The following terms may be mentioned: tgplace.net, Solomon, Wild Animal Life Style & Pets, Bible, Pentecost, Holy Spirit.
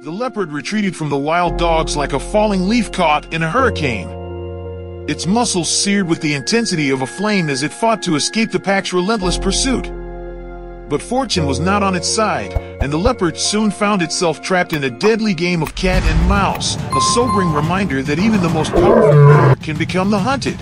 The leopard retreated from the wild dogs like a falling leaf caught in a hurricane. Its muscles seared with the intensity of a flame as it fought to escape the pack's relentless pursuit. But fortune was not on its side, and the leopard soon found itself trapped in a deadly game of cat and mouse, a sobering reminder that even the most powerful leopard can become the hunted.